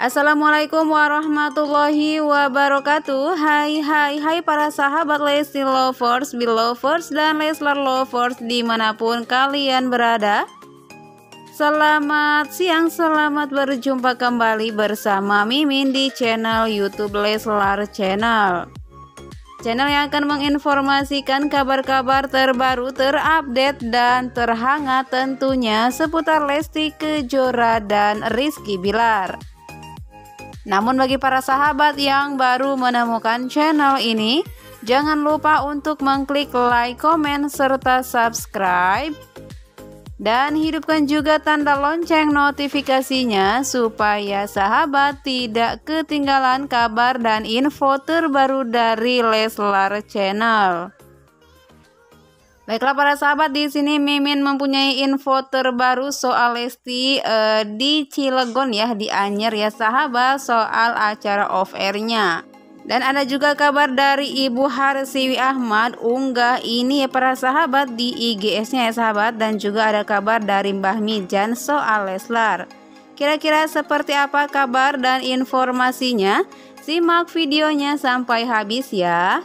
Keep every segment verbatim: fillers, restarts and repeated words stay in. Assalamualaikum warahmatullahi wabarakatuh. Hai hai hai para sahabat Lesti lovers, belovers, dan Leslar lovers dimanapun kalian berada. Selamat siang, selamat berjumpa kembali bersama Mimin di channel YouTube Leslar Channel. Channel yang akan menginformasikan kabar-kabar terbaru, terupdate, dan terhangat tentunya seputar Lesti Kejora dan Rizky Bilar. Namun bagi para sahabat yang baru menemukan channel ini, jangan lupa untuk mengklik like, komen, serta subscribe. Dan hidupkan juga tanda lonceng notifikasinya supaya sahabat tidak ketinggalan kabar dan info terbaru dari Leslar Channel. Baiklah para sahabat, di sini Mimin mempunyai info terbaru soal Lesti eh, di Cilegon ya, di Anyer ya sahabat, soal acara off airnya. Dan ada juga kabar dari Ibu Harsiwi Ahmad unggah ini ya para sahabat di I G S-nya ya sahabat, dan juga ada kabar dari Mbah Mijan soal Leslar. Kira-kira seperti apa kabar dan informasinya? Simak videonya sampai habis ya.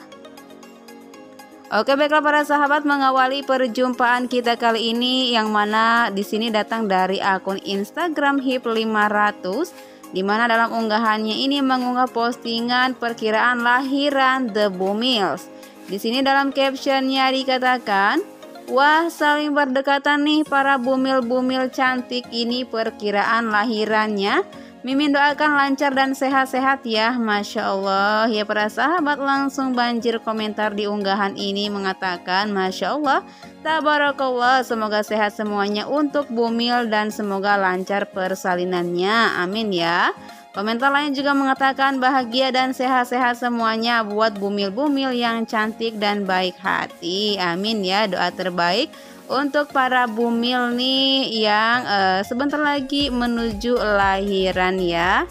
Oke baiklah para sahabat, mengawali perjumpaan kita kali ini yang mana di sini datang dari akun Instagram Hip lima ratus, di mana dalam unggahannya ini mengunggah postingan perkiraan lahiran The Bumils. Di sini dalam captionnya dikatakan, "Wah, saling berdekatan nih para bumil-bumil cantik, ini perkiraan lahirannya. Mimin doakan lancar dan sehat-sehat ya." Masya Allah ya para sahabat, langsung banjir komentar di unggahan ini mengatakan, Masya Allah, Tabarakallah, semoga sehat semuanya untuk Bumil dan semoga lancar persalinannya, amin ya. Komentar lain juga mengatakan, bahagia dan sehat-sehat semuanya buat Bumil-Bumil yang cantik dan baik hati, amin ya. Doa terbaik untuk para bumil nih yang uh, sebentar lagi menuju lahiran ya.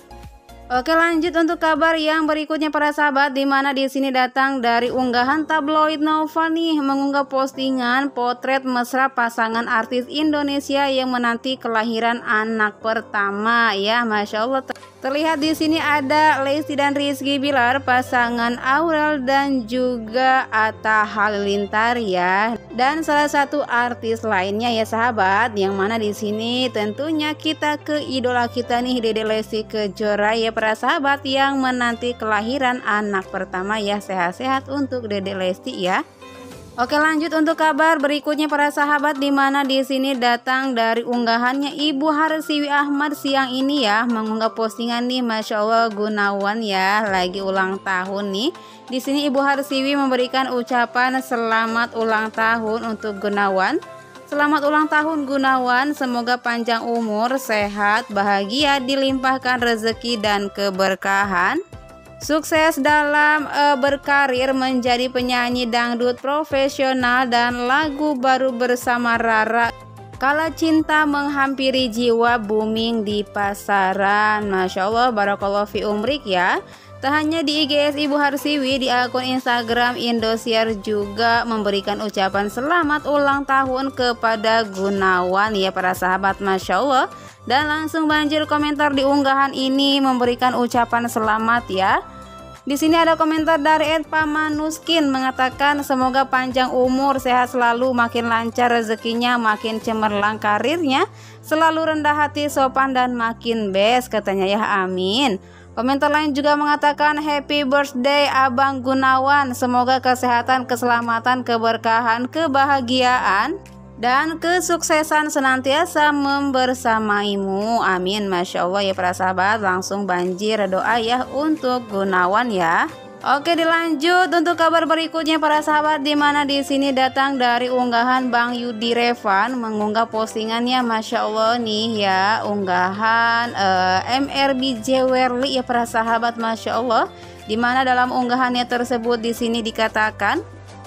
Oke lanjut untuk kabar yang berikutnya para sahabat, dimana di sini datang dari unggahan tabloid Nova nih, mengunggah postingan potret mesra pasangan artis Indonesia yang menanti kelahiran anak pertama ya. Masya Allah, terlihat di sini ada Lesti dan Rizky Bilar, pasangan Aurel dan juga Atta Halilintar ya, dan salah satu artis lainnya ya sahabat, yang mana di sini tentunya kita ke idola kita nih, Dede Lesti Kejora ya para sahabat, yang menanti kelahiran anak pertama ya. Sehat-sehat untuk Dede Lesti ya. Oke lanjut untuk kabar berikutnya para sahabat, dimana di sini datang dari unggahannya Ibu Harsiwi Ahmad siang ini ya, mengunggah postingan nih, Masya Allah, Gunawan ya lagi ulang tahun nih. Di sini Ibu Harsiwi memberikan ucapan selamat ulang tahun untuk Gunawan. Selamat ulang tahun Gunawan, semoga panjang umur, sehat, bahagia, dilimpahkan rezeki dan keberkahan. Sukses dalam uh, berkarir menjadi penyanyi dangdut profesional dan lagu baru bersama Rara, Kala Cinta Menghampiri Jiwa booming di pasaran. Masya Allah, Barakallahu fi umrik ya. Tak hanya di I G S Ibu Harsiwi, di akun Instagram Indosiar juga memberikan ucapan selamat ulang tahun kepada Gunawan ya para sahabat, Masya Allah. Dan langsung banjir komentar di unggahan ini memberikan ucapan selamat ya. Di sini ada komentar dari Edpa Manuskin mengatakan, semoga panjang umur, sehat selalu, makin lancar rezekinya, makin cemerlang karirnya, selalu rendah hati, sopan, dan makin best katanya ya, amin. Komentar lain juga mengatakan, happy birthday Abang Gunawan, semoga kesehatan, keselamatan, keberkahan, kebahagiaan, dan kesuksesan senantiasa membersamaimu, amin. Masya Allah ya para sahabat, langsung banjir doa ya untuk Gunawan ya. Oke dilanjut untuk kabar berikutnya para sahabat, dimana di sini datang dari unggahan Bang Yudi Revan, mengunggah postingannya, Masya Allah nih ya, unggahan uh, M R B Jewelry ya para sahabat, Masya Allah, dimana dalam unggahannya tersebut di sini dikatakan,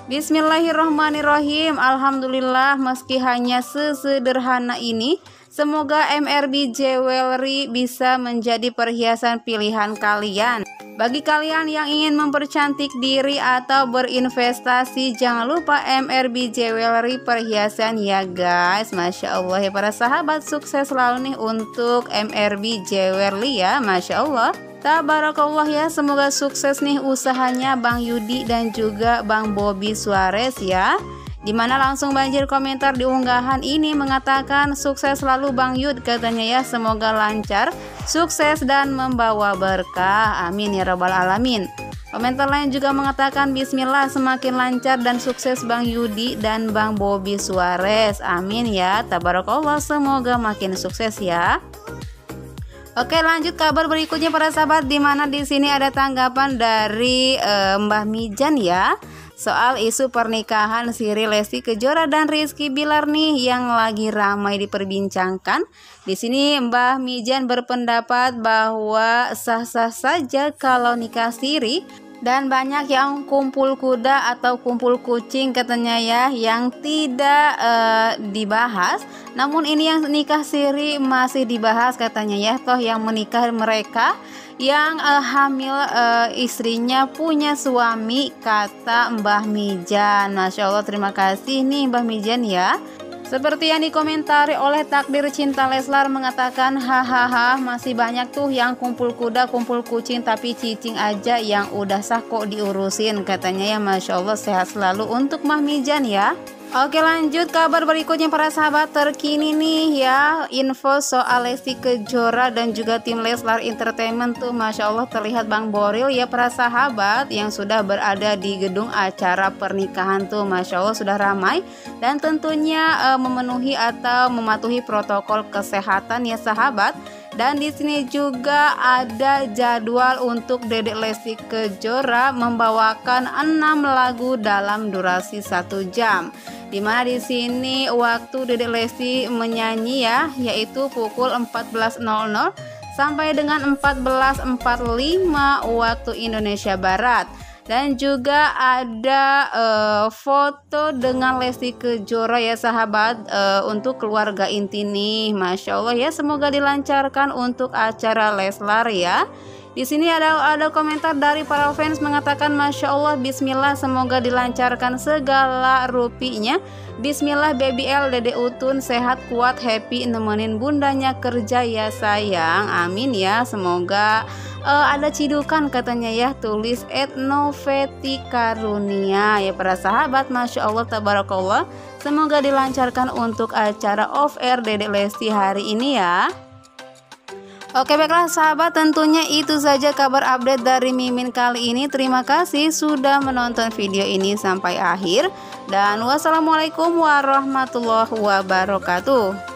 Bismillahirrahmanirrahim. Alhamdulillah, meski hanya sesederhana ini, semoga M R B Jewelry bisa menjadi perhiasan pilihan kalian. Bagi kalian yang ingin mempercantik diri atau berinvestasi, jangan lupa M R B Jewelry perhiasan ya guys. Masya Allah ya para sahabat, sukses selalu nih untuk M R B Jewelry ya. Masya Allah, tabarakallah ya, semoga sukses nih usahanya Bang Yudi dan juga Bang Bobby Suarez ya. Dimana langsung banjir komentar di unggahan ini mengatakan, sukses selalu Bang Yud katanya ya, semoga lancar, sukses dan membawa berkah, amin ya rabbal alamin. Komentar lain juga mengatakan, bismillah semakin lancar dan sukses Bang Yudi dan Bang Bobby Suarez, amin ya, tabarakallah, semoga makin sukses ya. Oke, lanjut kabar berikutnya para sahabat, dimana di sini ada tanggapan dari eh, Mbah Mijan ya, soal isu pernikahan siri Lesti Kejora dan Rizky Bilar nih yang lagi ramai diperbincangkan. Di sini Mbah Mijan berpendapat bahwa sah-sah saja kalau nikah siri, dan banyak yang kumpul kuda atau kumpul kucing katanya ya yang tidak eh, dibahas. Namun ini yang nikah siri masih dibahas katanya ya. Toh yang menikah mereka yang eh, hamil eh, istrinya punya suami, kata Mbah Mijan. Masya Allah, terima kasih nih Mbah Mijan ya. Seperti yang dikomentari oleh Takdir Cinta Leslar mengatakan, hahaha masih banyak tuh yang kumpul kuda, kumpul kucing, tapi cicing aja yang udah sah kok diurusin katanya ya. Masya Allah, sehat selalu untuk Mbah Mijan ya. Oke, lanjut kabar berikutnya para sahabat, terkini nih ya, info soal Lesti Kejora dan juga tim Leslar Entertainment tuh Masya Allah, terlihat Bang Boril ya para sahabat yang sudah berada di gedung acara pernikahan tuh Masya Allah sudah ramai, dan tentunya e, memenuhi atau mematuhi protokol kesehatan ya sahabat. Dan di sini juga ada jadwal untuk Dedek Lesti Kejora membawakan enam lagu dalam durasi satu jam. Dimana di sini waktu Dedek Lesti menyanyi ya, yaitu pukul empat belas nol nol sampai dengan empat belas empat puluh lima waktu Indonesia Barat. Dan juga ada uh, foto dengan Lesti Kejora ya sahabat, uh, untuk keluarga inti nih Masya Allah ya, semoga dilancarkan untuk acara Leslar ya. Di sini ada ada komentar dari para fans mengatakan, Masya Allah, bismillah semoga dilancarkan segala rupinya. Bismillah B B L, Dede Utun sehat kuat, happy nemenin bundanya kerja ya sayang, amin ya. Semoga Uh, ada cidukan katanya ya, tulis at Noveti Karunia ya para sahabat. Masya Allah, tabarakallah, semoga dilancarkan untuk acara off air Dedek Lesti hari ini ya. Oke baiklah sahabat, tentunya itu saja kabar update dari Mimin kali ini. Terima kasih sudah menonton video ini sampai akhir, dan wassalamualaikum warahmatullahi wabarakatuh.